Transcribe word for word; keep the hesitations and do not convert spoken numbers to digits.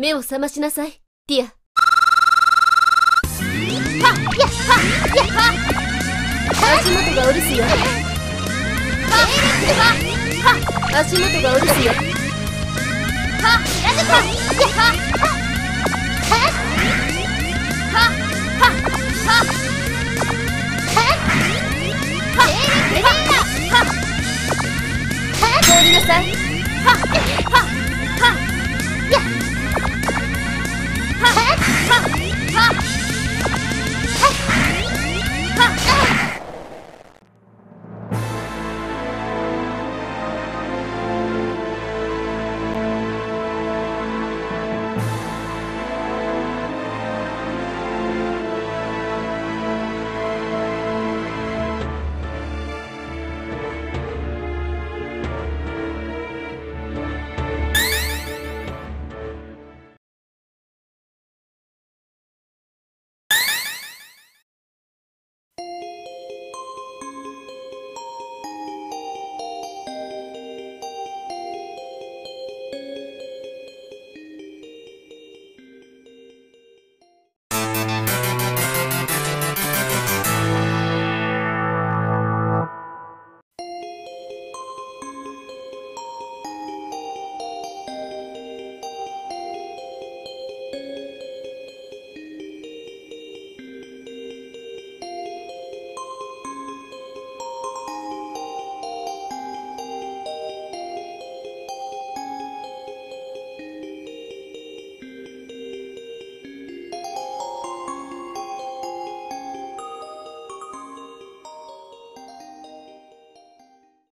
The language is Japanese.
目を覚ましなさい、ティア。足元がお留守よ。足元がお留守よ。